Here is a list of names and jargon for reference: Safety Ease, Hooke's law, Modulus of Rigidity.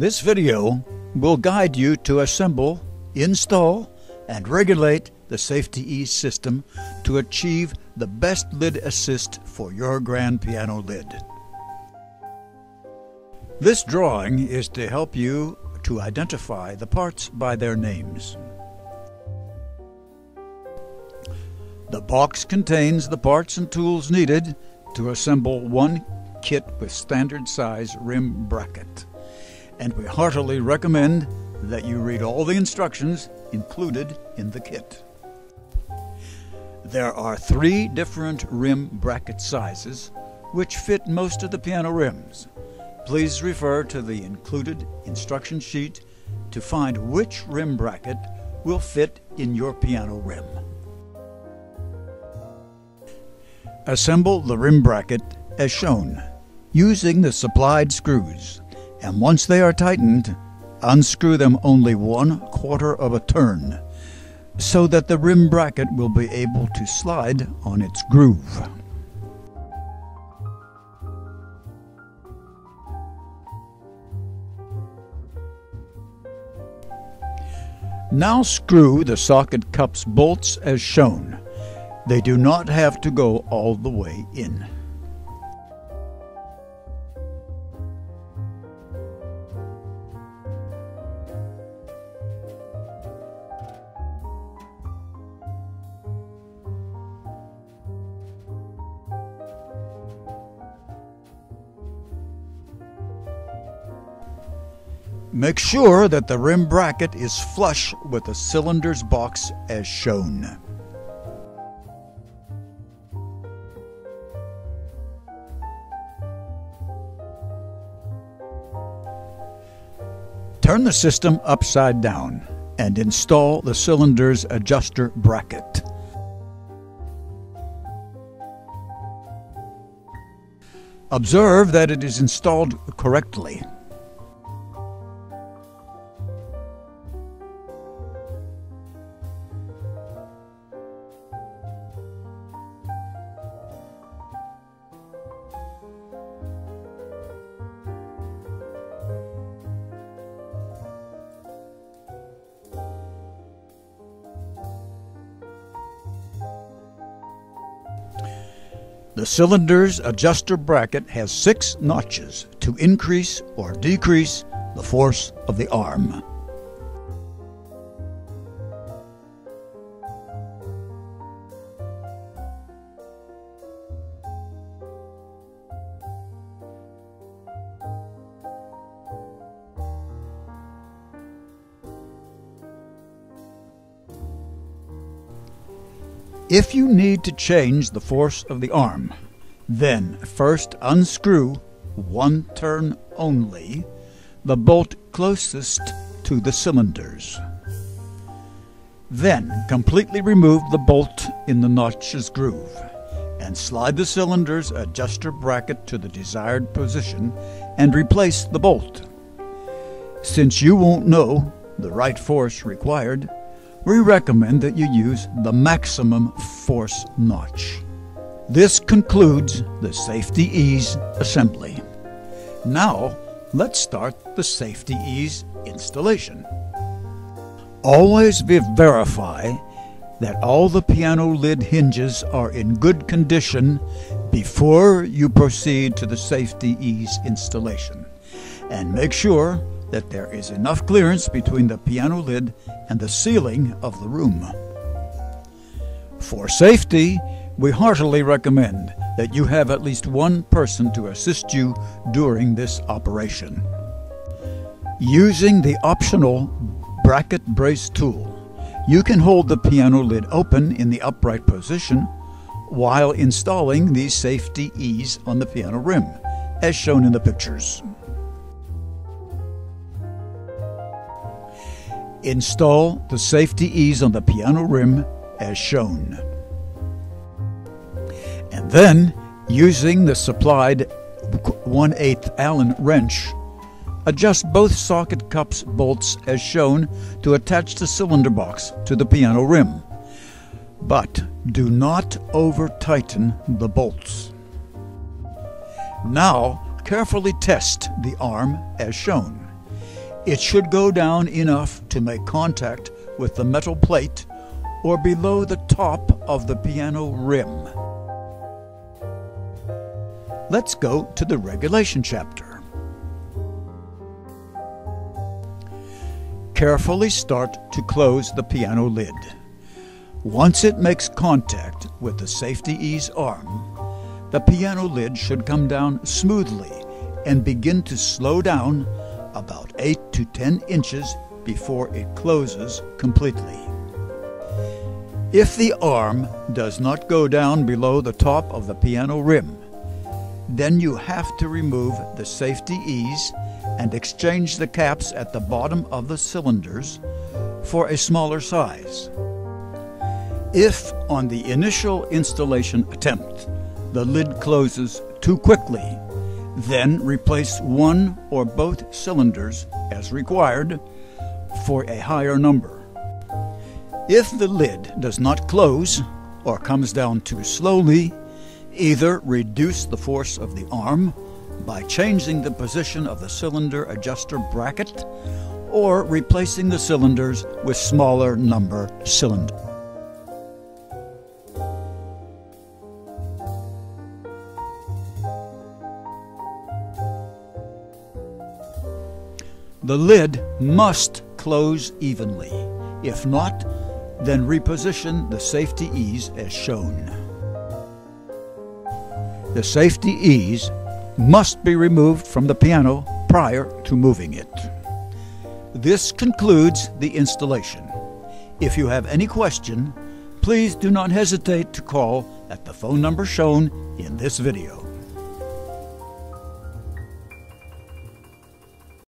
This video will guide you to assemble, install, and regulate the Safety Ease system to achieve the best lid assist for your grand piano lid. This drawing is to help you to identify the parts by their names. The box contains the parts and tools needed to assemble one kit with standard size rim bracket, and we heartily recommend that you read all the instructions included in the kit. There are 3 different rim bracket sizes which fit most of the piano rims. Please refer to the included instruction sheet to find which rim bracket will fit in your piano rim. Assemble the rim bracket as shown, using the supplied screws, and once they are tightened, unscrew them only 1/4 of a turn, so that the rim bracket will be able to slide on its groove. Now screw the socket cups bolts as shown. They do not have to go all the way in. Make sure that the rim bracket is flush with the cylinder's box as shown. Turn the system upside down and install the cylinder's adjuster bracket. Observe that it is installed correctly. The cylinder's adjuster bracket has 6 notches to increase or decrease the force of the arm. If you need to change the force of the arm, then first unscrew, 1 turn only, the bolt closest to the cylinders. Then completely remove the bolt in the notch's groove and slide the cylinder's adjuster bracket to the desired position and replace the bolt. Since you won't know the right force required, we recommend that you use the maximum force notch. This concludes the Safety Ease assembly. Now, let's start the Safety Ease installation. Always verify that all the piano lid hinges are in good condition before you proceed to the Safety Ease installation, and make sure that there is enough clearance between the piano lid and the ceiling of the room. For safety, we heartily recommend that you have at least 1 person to assist you during this operation. Using the optional bracket brace tool, you can hold the piano lid open in the upright position while installing the Safety Ease on the piano rim, as shown in the pictures. Install the Safety Ease on the piano rim as shown. And then, using the supplied 1/8 Allen wrench, adjust both socket cups bolts as shown to attach the cylinder box to the piano rim. But do not over-tighten the bolts. Now, carefully test the arm as shown. It should go down enough to make contact with the metal plate or below the top of the piano rim. Let's go to the regulation chapter. Carefully start to close the piano lid. Once it makes contact with the Safety Ease arm, the piano lid should come down smoothly and begin to slow down about 8 to 10 inches before it closes completely. If the arm does not go down below the top of the piano rim, then you have to remove the Safety Ease and exchange the caps at the bottom of the cylinders for a smaller size. If on the initial installation attempt the lid closes too quickly, then replace one or both cylinders as required for a higher number. If the lid does not close or comes down too slowly, either reduce the force of the arm by changing the position of the cylinder adjuster bracket or replacing the cylinders with smaller number cylinders. The lid must close evenly. If not, then reposition the Safety Ease as shown. The Safety Ease must be removed from the piano prior to moving it. This concludes the installation. If you have any question, please do not hesitate to call at the phone number shown in this video.